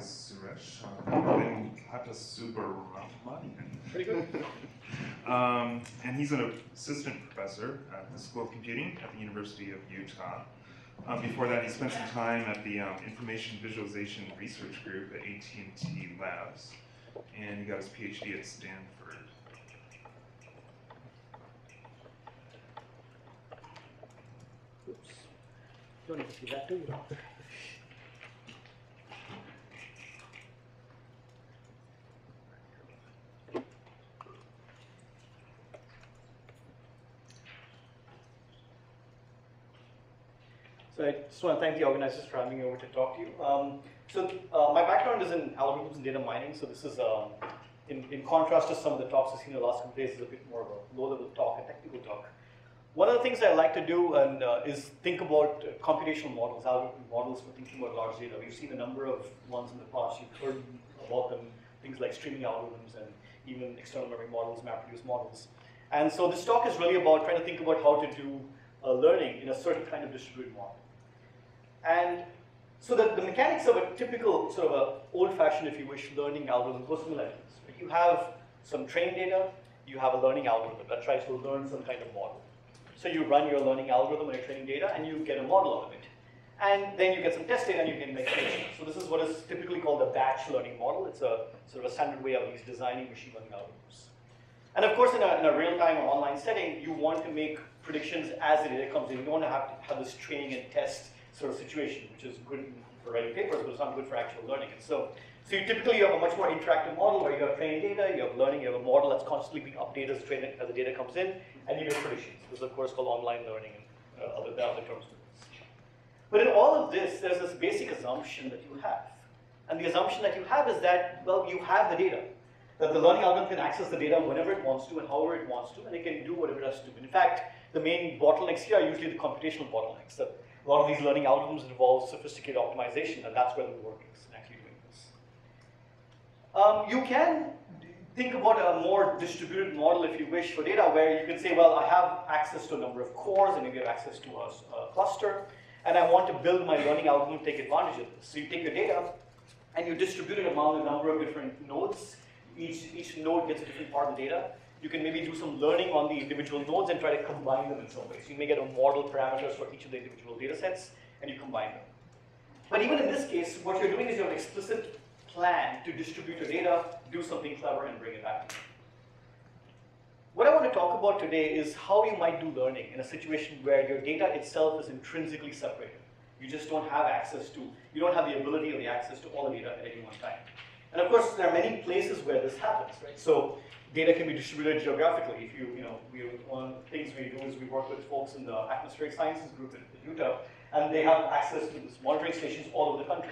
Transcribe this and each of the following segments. Thanks, Suresh. Venkatasubramanian. Pretty good. And he's an assistant professor at the School of Computing at the University of Utah. Before that, he spent some time at the Information Visualization Research Group at AT&T Labs, and he got his PhD at Stanford. Oops. Don't need to do that, do you? So I just want to thank the organizers for having me over to talk to you. My background is in algorithms and data mining, so this is, in contrast to some of the talks I've seen in the last couple of days, is a bit more of a low-level talk, a technical talk. One of the things I like to do and is think about computational models, algorithmic models for thinking about large data. We've seen a number of ones in the past, you've heard about them, things like streaming algorithms and even external memory models, MapReduce models. And so this talk is really about trying to think about how to do learning in a certain kind of distributed model. And so the mechanics of a typical sort of a old-fashioned, if you wish, learning algorithm goes something like this. You have some trained data, you have a learning algorithm that tries to learn some kind of model. So you run your learning algorithm on your training data and you get a model out of it. And then you get some test data and you get an explanation. So this is what is typically called the batch learning model. It's a sort of a standard way of at least designing machine learning algorithms. And of course, in a real-time or online setting, you want to make predictions as the data comes in. You don't want to have this training and test sort of situation, which is good for writing papers, but it's not good for actual learning. And so you typically have a much more interactive model where you have training data, you have learning, you have a model that's constantly being updated as the data comes in, and you get predictions. This is, of course, called online learning and other terms for this. But in all of this, there's this basic assumption that you have. And the assumption that you have is that, well, you have the data, that the learning algorithm can access the data whenever it wants to and however it wants to, and it can do whatever it has to do. In fact, the main bottlenecks here are usually the computational bottlenecks. A lot of these learning algorithms involve sophisticated optimization, and that's where the work is in actually doing this. You can think about a more distributed model, if you wish, for data, where you can say, well, I have access to a number of cores, and maybe I have access to a cluster, and I want to build my learning algorithm to take advantage of this. So you take your data, and you distribute it among a number of different nodes. Each node gets a different part of the data. You can maybe do some learning on the individual nodes and try to combine them in some ways. You may get a model parameters for each of the individual data sets, and you combine them. But even in this case, what you're doing is you have an explicit plan to distribute your data, do something clever, and bring it back. What I want to talk about today is how you might do learning in a situation where your data itself is intrinsically separated. You just don't have access to, you don't have the ability or the access to all the data at any one time. And of course, there are many places where this happens, right? So data can be distributed geographically. If one of the things we do is we work with folks in the atmospheric sciences group in Utah, and they have access to these monitoring stations all over the country.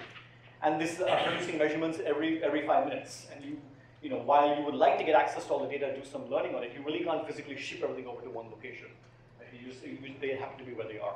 And these are producing measurements every 5 minutes. And while you would like to get access to all the data, do some learning on it, you really can't physically ship everything over to one location. They happen to be where they are.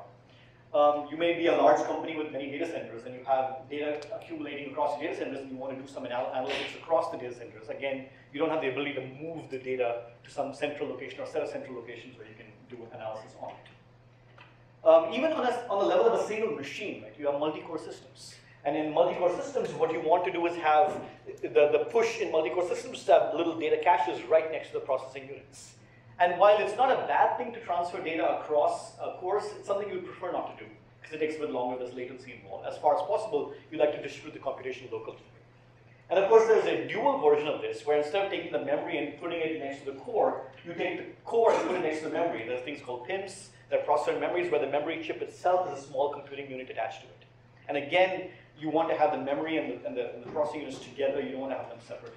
You may be a large company with many data centers, and you have data accumulating across the data centers, and you want to do some analytics across the data centers. Again, you don't have the ability to move the data to some central location or set of central locations where you can do analysis on it. Even on the level of a single machine, right, you have multi-core systems. And in multi-core systems, what you want to do is have the push in multi-core systems to have little data caches right next to the processing units. And while it's not a bad thing to transfer data across a course, it's something you would prefer not to do because it takes a bit longer, there's latency involved. As far as possible, you like to distribute the computation locally. And of course, there's a dual version of this, where instead of taking the memory and putting it next to the core, you take the core and put it next to the memory. There's things called PIMs, they're processor memories, where the memory chip itself is a small computing unit attached to it. And again, you want to have the memory and the processing units together, you don't want to have them separate.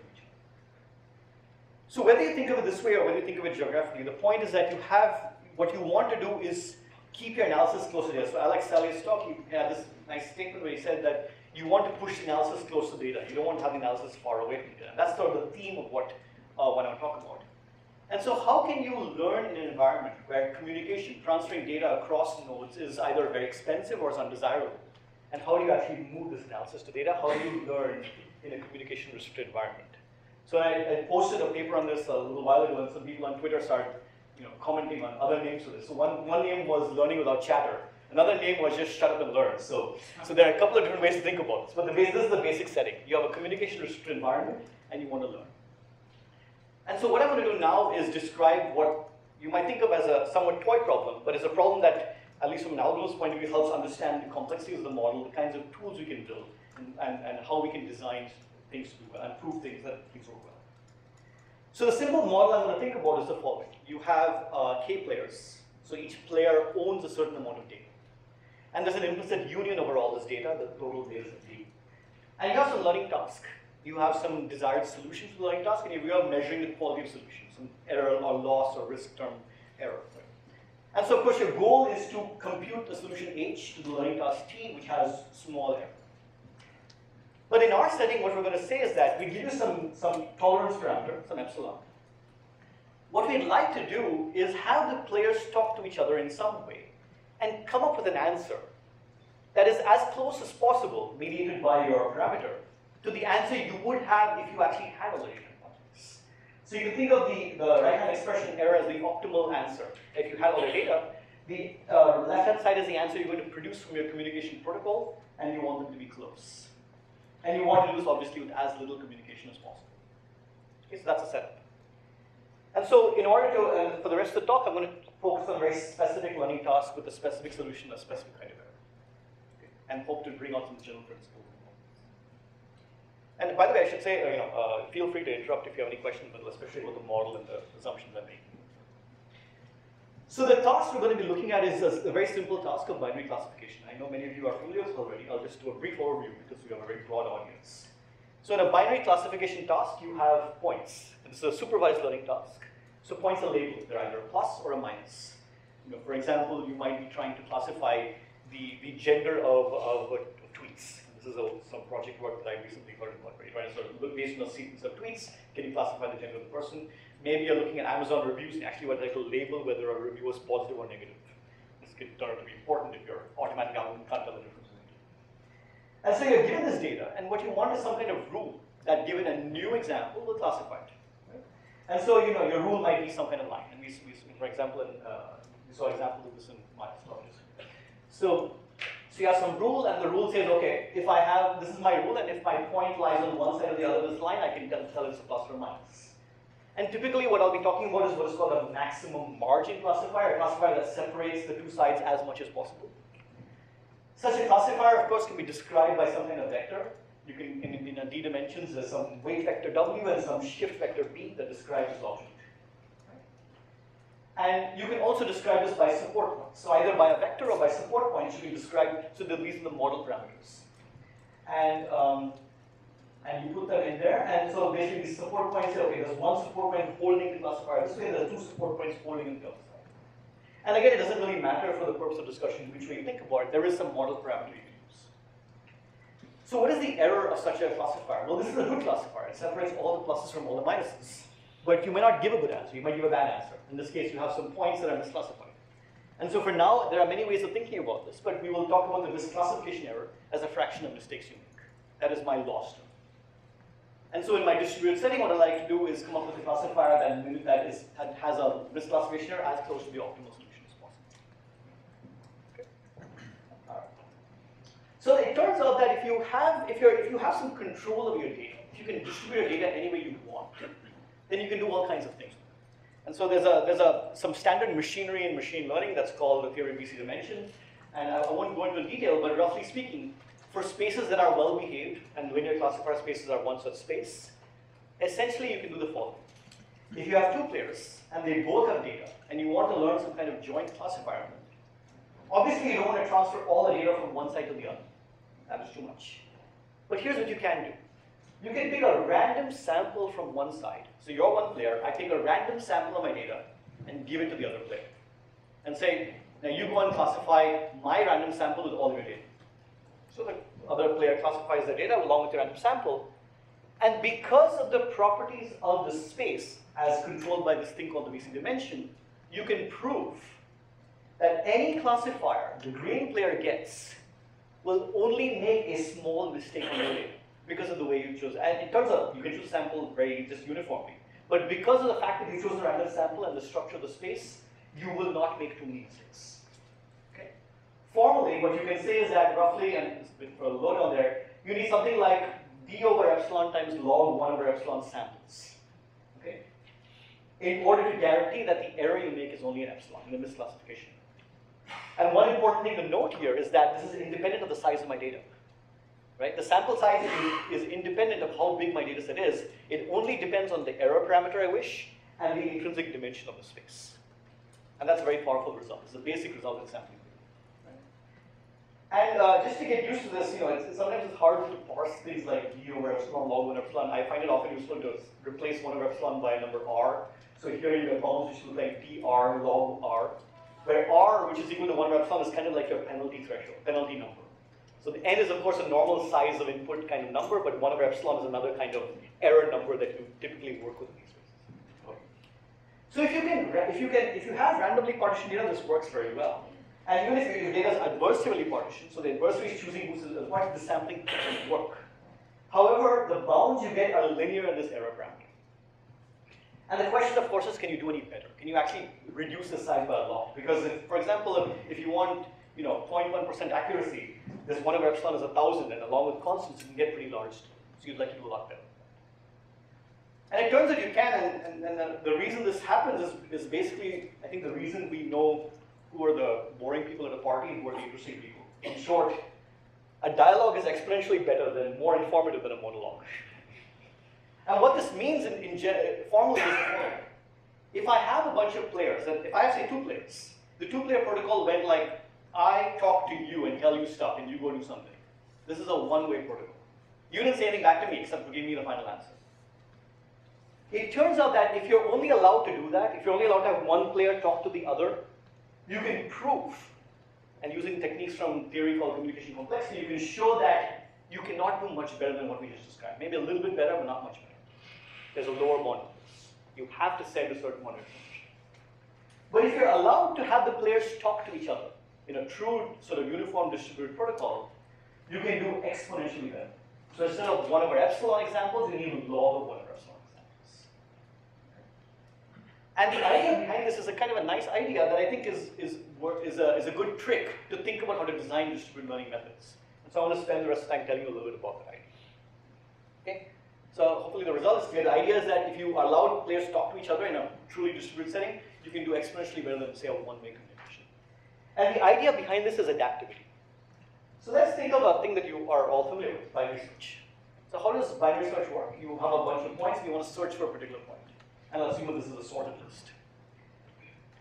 So whether you think of it this way or whether you think of it geographically, the point is that you have, what you want to do is keep your analysis close to data. So Alex Sally's talk, he had this nice statement where he said that you want to push the analysis close to data. You don't want to have the analysis far away from data. And that's sort of the theme of what I'm talking about. And so how can you learn in an environment where communication, transferring data across nodes is either very expensive or is undesirable? And how do you actually move this analysis to data? How do you learn in a communication-restricted environment? So I posted a paper on this a little while ago, and some people on Twitter started commenting on other names for this. So one name was learning without chatter, Another name was just shut up and learn. So there are a couple of different ways to think about this. But this is the basic setting. You have a communication-restricted environment, and you want to learn. And so what I'm going to do now is describe what you might think of as a somewhat toy problem, but it's a problem that, at least from an algorithm's point of view, helps understand the complexity of the model, the kinds of tools we can build, and how we can design things to do well and prove things that things work well. So the simple model I'm going to think about is the following. You have k players. So each player owns a certain amount of data. And there's an implicit union over all this data, the total data set D. And you have some learning task. You have some desired solution to the learning task, and you are measuring the quality of solution, some error or loss or risk term error. And so, of course, your goal is to compute the solution H to the learning task T, which has small error. But in our setting, what we're going to say is that we give you some tolerance parameter, some epsilon. What we'd like to do is have the players talk to each other in some way and come up with an answer that is as close as possible, mediated by your parameter, to the answer you would have if you actually had a learning context. So you can think of the right-hand expression error as the optimal answer. If you had all the data, the left-hand side is the answer you're going to produce from your communication protocol, and you want them to be close. And you want to do this, obviously, with as little communication as possible. Okay, so that's a setup. And so in order to, for the rest of the talk, I'm going to focus on a very specific learning task with a specific solution, a specific kind of error, okay, and hope to bring out some general principles. And by the way, I should say, feel free to interrupt if you have any questions, but especially about the model and the assumptions I'm making. So the task we're going to be looking at is a very simple task of binary classification. I know many of you are familiar with this already. I'll just do a brief overview because we have a very broad audience. So in a binary classification task, you have points. And this is a supervised learning task. So points are labeled. They're either a plus or a minus. You know, for example, you might be trying to classify the gender of tweets. This is some project work that I recently heard about, where you're trying to sort of look based on a sequence of tweets, can you classify the gender of the person? Maybe you're looking at Amazon reviews and actually what they could label whether a review was positive or negative. This could turn out to be important if your automatic algorithm can't tell the difference. And so you're given this data, and what you want is some kind of rule that, given a new example, will classify it. Right? And so your rule might be some kind of line. And we for example, we saw examples of this in my talk. So you have some rule, and the rule says, okay, if I have, this is my rule, and if my point lies on one side or the other of this line, I can tell it's a plus or minus. And typically what I'll be talking about is what is called a maximum margin classifier, a classifier that separates the two sides as much as possible. Such a classifier, of course, can be described by some kind of vector. You can, in a D dimensions, there's some weight vector W and some shift vector B that describes this object. And you can also describe this by support points. So either by a vector or by support points, you can describe, so these are the model parameters. And you put them in there, and so basically these support points say, okay, there's one support point holding the classifier this way, there's two support points holding the other side. And again, it doesn't really matter for the purpose of discussion which way you think about it, there is some model parameter you can use. So what is the error of such a classifier? Well, this is a good classifier. It separates all the pluses from all the minuses. But you may not give a good answer, you might give a bad answer. In this case, you have some points that are misclassified. And so for now, there are many ways of thinking about this, but we will talk about the misclassification error as a fraction of mistakes you make. That is my loss term. And so in my distributed setting, what I like to do is come up with a classifier that has a misclassification error as close to the optimal solution as possible. Okay. So it turns out that if you have some control of your data, if you can distribute your data any way you want, then you can do all kinds of things. And so there's some standard machinery in machine learning that's called the theory of VC dimension. And I won't go into detail, but roughly speaking, for spaces that are well behaved, and linear classifier spaces are one such space, essentially you can do the following. If you have two players, and they both have data, and you want to learn some kind of joint classifier, obviously you don't want to transfer all the data from one side to the other. That is too much. But here's what you can do. You can pick a random sample from one side. So you're one player, I take a random sample of my data and give it to the other player. And say, now you go and classify my random sample with all your data. So the other player classifies the data along with the random sample. And because of the properties of the space as controlled by this thing called the VC dimension, you can prove that any classifier the green player gets will only make a small mistake on your data, because of the way you chose. And it turns out you can choose sample very just uniformly. But because of the fact that you chose a random sample and the structure of the space, you will not make too many mistakes. Okay? formally, what you can say is that roughly, and it's a bit further down there, you need something like d/ε times log 1/ε samples, okay, in order to guarantee that the error you make is only an epsilon, in the misclassification. And one important thing to note here is that this is independent of the size of my data, right? The sample size is independent of how big my data set is. It only depends on the error parameter I wish and the intrinsic dimension of the space. And that's a very powerful result. It's a basic result in sampling. And just to get used to this, you know, sometimes it's hard to parse things like d/ε, log 1/ε. I find it often useful to replace 1/ε by a number r. So here you have problems which look like dr log r, where r, which is equal to 1/ε, is kind of like your penalty threshold, penalty number. So the n is of course a normal size of input kind of number, but 1/ε is another kind of error number that you typically work with in these spaces. Okay. So if you have randomly partitioned data, this works very well. And even if your data is adversarially partitioned, so the adversary is choosing who's what, the sampling doesn't work. However, the bounds you get are linear in this error parameter. And the question, of course, is can you do any better? Can you actually reduce the size by a lot? Because, for example, if you want, you know, 0.1% accuracy, this 1/ε is 1,000, and along with constants, you can get pretty large. So you'd like to do a lot better. And it turns out you can, and the reason this happens is basically, I think, the reason we know who are the boring people at a party and who are the interesting people. In short, a dialogue is exponentially better than, more informative than a monologue. And what this means formally is the following. If I have a bunch of players, and if I have, say, 2 players, the 2-player protocol went like, I talk to you and tell you stuff and you go do something. This is a one-way protocol. You didn't say anything back to me except to give me the final answer. It turns out that if you're only allowed to do that, if you're only allowed to have one player talk to the other, you can prove, and using techniques from theory called communication complexity, you can show that you cannot do much better than what we just described. Maybe a little bit better, but not much better. There's a lower bound. You have to set a certain amount of information. But if you're allowed to have the players talk to each other in a true sort of uniform distributed protocol, you can do exponentially better. So instead of 1/ε examples, you need log of 1/ε. And the idea behind this is a kind of a nice idea that I think is a good trick to think about how to design distributed learning methods. And so I want to spend the rest of the time telling you a little bit about that idea. Okay? So hopefully the result is clear. The idea is that if you allow players to talk to each other in a truly distributed setting, you can do exponentially better than, say, a one-way communication. And the idea behind this is adaptability. So let's think of a thing that you are all familiar with, binary search. So how does binary search work? You have a bunch of points and you want to search for a particular point. And I'll assume this is a sorted list.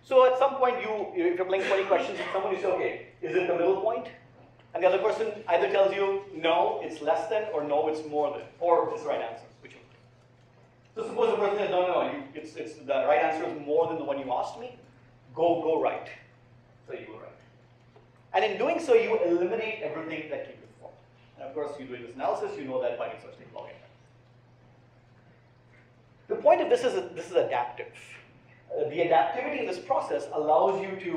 So at some point, if you're playing 20 questions with someone, you say, okay, is it the middle point? And the other person either tells you, no, it's less than, or no, it's more than, or it's the right answer, whichever. So suppose the person says, no, it's the right answer is more than the one you asked me, go right. So you go right. And in doing so, you eliminate everything that you performed. And of course, you're doing this analysis, you know that binary search takes log n. The point of this is that this is adaptive. The adaptivity in this process allows you to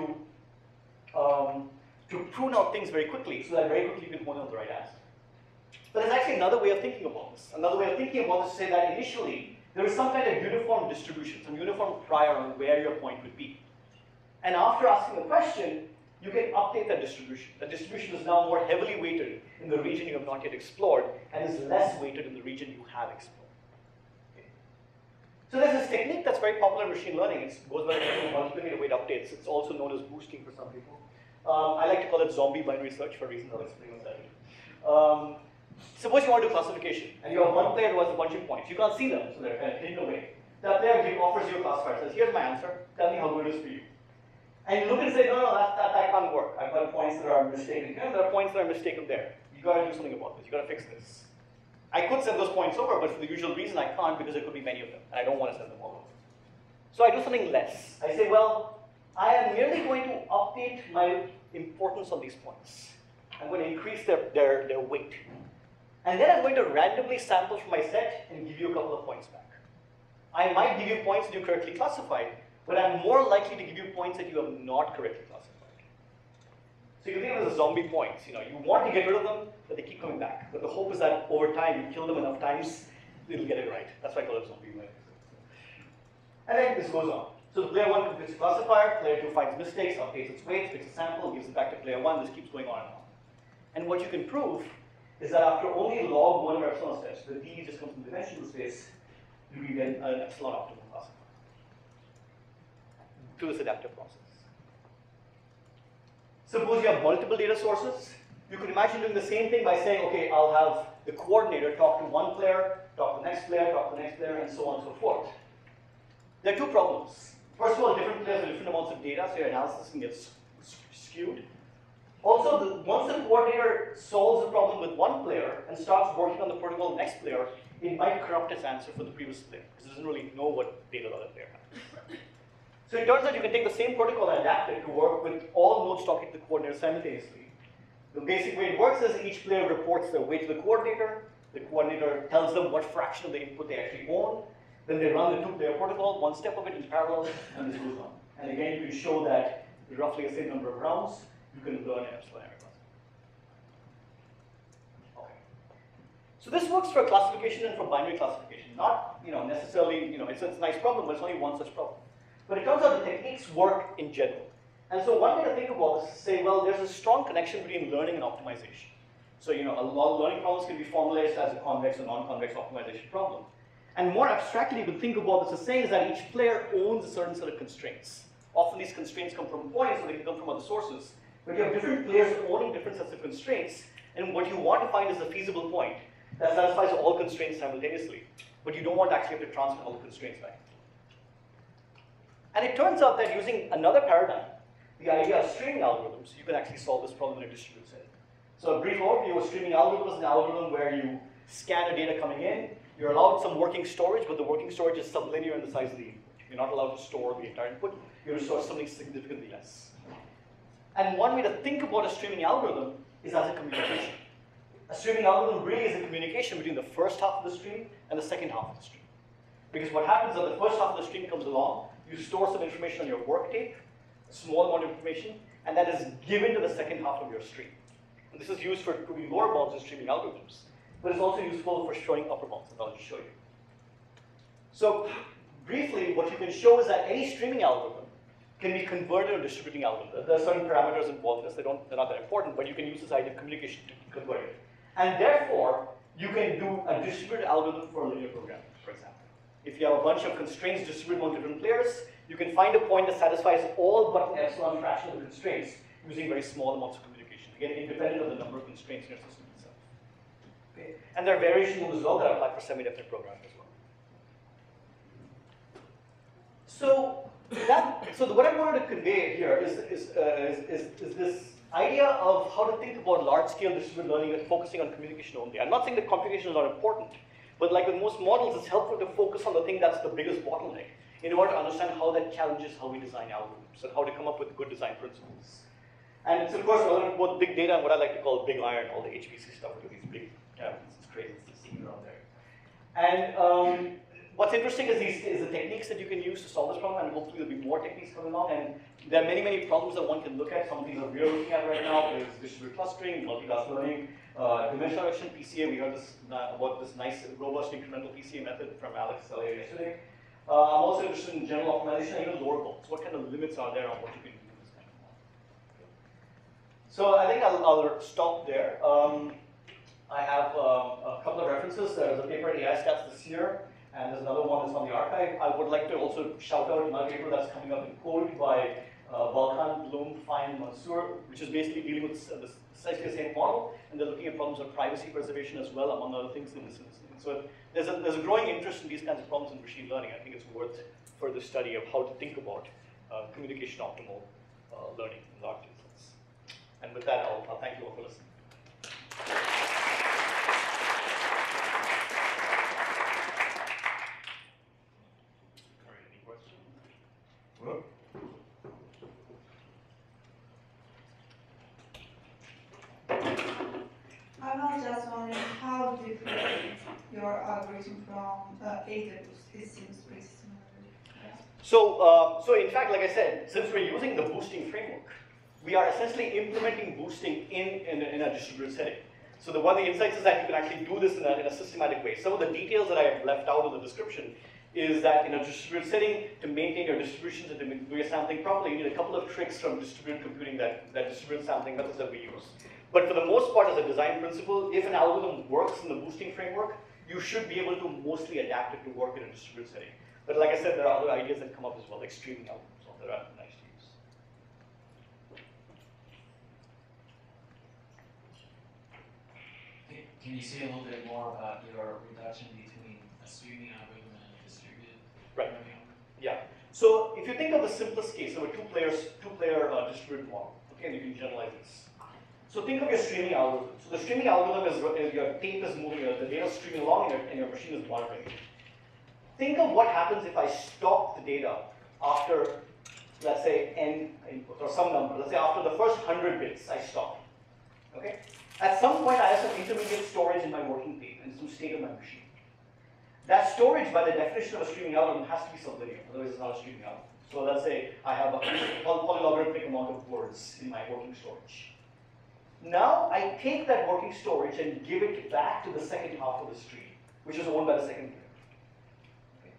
prune out things very quickly, so that very quickly you can hone out the right answer. But there's actually another way of thinking about this. Another way of thinking about this is to say that initially there is some kind of uniform distribution, some uniform prior on where your point would be. And after asking a question, you can update that distribution. The distribution is now more heavily weighted in the region you have not yet explored, and is less weighted in the region you have explored. So there's this technique that's very popular in machine learning. It goes by the name of multiplicator weight updates. It's also known as boosting for some people. I like to call it zombie binary search for reasons I'll explain on that. Suppose you want to do classification, and you have one player who has a bunch of points. You can't see them, so they're kind of hidden away. That player offers you a classifier, says, here's my answer. Tell me how good it is for you. And you look and say, no, that can't work. I've got points that are mistaken here, and there are points that are mistaken there. You've got to do something about this. You've got to fix this. I could send those points over, but for the usual reason I can't because there could be many of them, and I don't want to send them all over. So I do something less. I say, well, I am merely going to update my importance on these points. I'm going to increase their weight. And then I'm going to randomly sample from my set and give you a couple of points back. I might give you points that you correctly classified, but I'm more likely to give you points that you have not correctly classified. So you think of it as zombie points. You know, you want to get rid of them, but they keep coming back. But the hope is that over time, you kill them enough times, they'll get it right. That's why I call it zombie. And then this goes on. So the player 1 computes a classifier, player 2 finds mistakes, updates its weights, picks a sample, gives it back to player 1, this keeps going on and on. And what you can prove is that after only log 1 of epsilon steps, the D just comes from the dimensional space, you read an epsilon optimal classifier through this adaptive process. Suppose you have multiple data sources. You could imagine doing the same thing by saying, okay, I'll have the coordinator talk to one player, talk to the next player, talk to the next player, and so on and so forth. There are two problems. First of all, different players have different amounts of data, so your analysis can get skewed. Also, once the coordinator solves the problem with one player and starts working on the protocol of the next player, it might corrupt its answer for the previous player, because it doesn't really know what data the other player has. So it turns out you can take the same protocol and adapt it to work with all nodes talking to the coordinator simultaneously. The basic way it works is each player reports their weight to the coordinator tells them what fraction of the input they actually own, then they run the two-player protocol, one step of it in parallel, and this goes on. And again, you can show that roughly the same number of rounds, you can learn an epsilon error classification. Okay. So this works for classification and for binary classification. Not necessarily, it's a nice problem, but it's only one such problem. But it turns out the techniques work in general. And so one way to think about this is to say, well, there's a strong connection between learning and optimization. So a lot of learning problems can be formulated as a convex or non-convex optimization problem. And more abstractly, you can think about this as saying is that each player owns a certain set of constraints. Often these constraints come from points, so they can come from other sources. But you have different players owning different sets of constraints, and what you want to find is a feasible point that satisfies all constraints simultaneously. But you don't want to actually have to transfer all the constraints back. And it turns out that using another paradigm, the idea of streaming algorithms, you can actually solve this problem in a distributed setting. So a brief overview of streaming algorithm is an algorithm where you scan the data coming in, you're allowed some working storage, but the working storage is sublinear in the size of the input. You're not allowed to store the entire input, you store something significantly less. And one way to think about a streaming algorithm is as a communication. A streaming algorithm really is a communication between the first half of the stream and the second half of the stream. Because what happens is that the first half of the stream comes along, you store some information on your work tape, a small amount of information, and that is given to the second half of your stream. And this is used for proving lower bounds in streaming algorithms, but it's also useful for showing upper bounds, and I'll just show you. So briefly, what you can show is that any streaming algorithm can be converted to a distributing algorithm. There are certain parameters involved in this, they're not that important, but you can use this idea of communication to convert it. And therefore, you can do a distributed algorithm for linear programming, for example. If you have a bunch of constraints distributed among different players, you can find a point that satisfies all but an epsilon fraction of the constraints using very small amounts of communication, again, independent of the number of constraints in your system itself. Okay. And there are variation rules as well that apply for semi-definite programming as well. So what I wanted to convey here is this idea of how to think about large-scale distributed learning with focusing on communication only. I'm not saying that computation is not important, but like with most models, it's helpful to focus on the thing that's the biggest bottleneck, in order to understand how that challenges how we design algorithms and how to come up with good design principles. And it's, of course, relevant both big data and what I like to call big iron, all the HPC stuff, with these big, it's crazy to see around there. And what's interesting is the techniques that you can use to solve this problem, and hopefully there'll be more techniques coming along. And there are many, many problems that one can look at. Some of these that we're looking at right now is distributed clustering, multi-class learning, dimension reduction, PCA. We heard about this nice, robust incremental PCA method from Alex Saleh yesterday. I'm also interested in general optimization and even lower bounds. What kind of limits are there on what you can do in this kind of model? So I think I'll stop there. I have a couple of references. There's a paper at AI Stats this year, and there's another one that's on the archive. I would like to also shout out another paper that's coming up in code by Balkan, Blum, Fine, Mansour, which is basically dealing with the same model, and they're looking at problems of privacy preservation as well, among other things in this instance. So there's a growing interest in these kinds of problems in machine learning. I think it's worth further study of how to think about communication optimal learning in large instances. And with that, I'll thank you all for listening. Any questions? Hello? I was just wondering how different your algorithm from AWS, it seems pretty similar. Yeah. So in fact, like I said, since we're using the boosting framework, we are essentially implementing boosting in a distributed setting. So one of the insights is that you can actually do this in a systematic way. Some of the details that I have left out of the description is that in a distributed setting, to maintain your distributions and to do your sampling properly, you need a couple of tricks from distributed computing, that distributed sampling methods that we use. But for the most part, as a design principle, if an algorithm works in the boosting framework, you should be able to mostly adapt it to work in a distributed setting. But like I said, there are other ideas that come up as well, like streaming algorithms, so there are nice to use. Can you say a little bit more about your reduction between a streaming algorithm and a distributed? Right. Yeah. So if you think of the simplest case, so a two-player distributed model, okay, and you can generalize this. So think of your streaming algorithm. So the streaming algorithm is your tape is moving, the data is streaming along, and your machine is monitoring it. Think of what happens if I stop the data after, let's say, n inputs or some number. Let's say after the first 100 bits, I stop. Okay. At some point, I have some intermediate storage in my working tape and some state of my machine. That storage, by the definition of a streaming algorithm, has to be sublinear, otherwise it's not a streaming algorithm. So let's say I have a polylogarithmic amount of words in my working storage. Now I take that working storage and give it back to the second half of the stream, which is owned by the second player. Okay.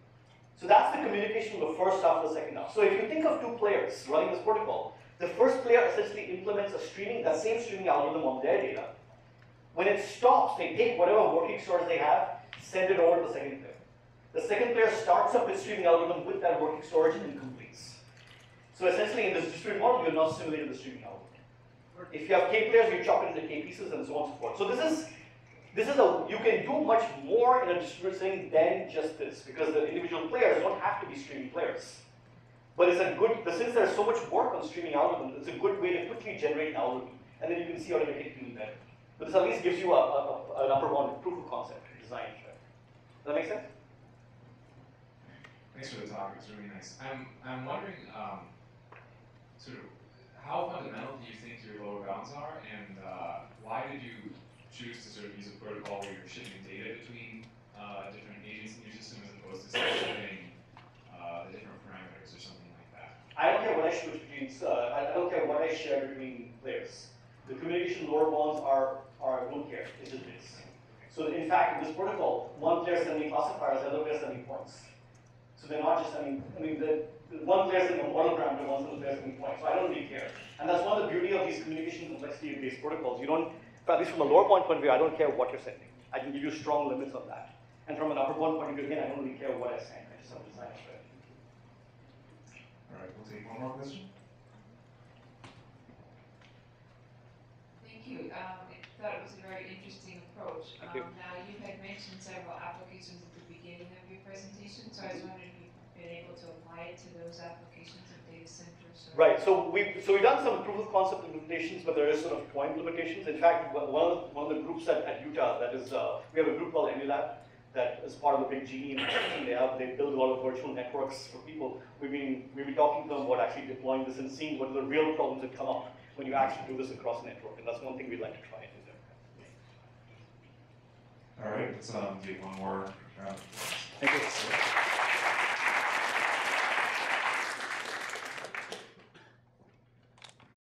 So that's the communication of the first half to the second half. So if you think of two players running this protocol, the first player essentially implements a streaming, that same streaming algorithm on their data. When it stops, they take whatever working storage they have, send it over to the second player. The second player starts up its streaming algorithm with that working storage and completes. So essentially, in this distributed model, you're not simulating the streaming algorithm. If you have k players, you chop it into k pieces, and so on and so forth. So this is you can do much more in a distributed setting than just this, because the individual players don't have to be streaming players. But it's a good, since there's so much work on streaming algorithms, it's a good way to quickly generate an algorithm, and then you can see how to make it do better. But this at least gives you an upper bound proof of concept design. Does that make sense? Thanks for the talk. It's really nice. I'm wondering sort of, how fundamental do you think your lower bounds are, and why did you choose to sort of use a protocol where you're shipping data between different agents in your system as opposed to shipping the different parameters or something like that? I don't care what I shipped between. I don't care what I share between players. The communication lower bounds are I don't care. It's just this. So in fact, in this protocol, one player is sending classifiers, the other player is sending points. So they're not just sending. One player is in a model parameter, one player is in point. So I don't really care. And that's one of the beauty of these communication complexity-based protocols. You don't, at least from a lower bound point of view, I don't care what you're sending. I can give you strong limits on that. And from an upper bound point of view, again, I don't really care what I send. I just have to design it right. All right, we'll take one more question. Thank you. I thought it was a very interesting approach. Now, you had mentioned several applications at the beginning of your presentation, so I was wondering if been able to apply it to those applications of data centers? Right. So we've done some proof of concept implementations, but there is sort of point limitations. In fact, one of the groups at Utah, that is, we have a group called Emulab that is part of the big Gene implementation. They build a lot of virtual networks for people. We've been talking to them about actually deploying this and seeing what are the real problems that come up when you actually do this across the network, and that's one thing we'd like to try and do there. All right. Let's do one more round. Thank you.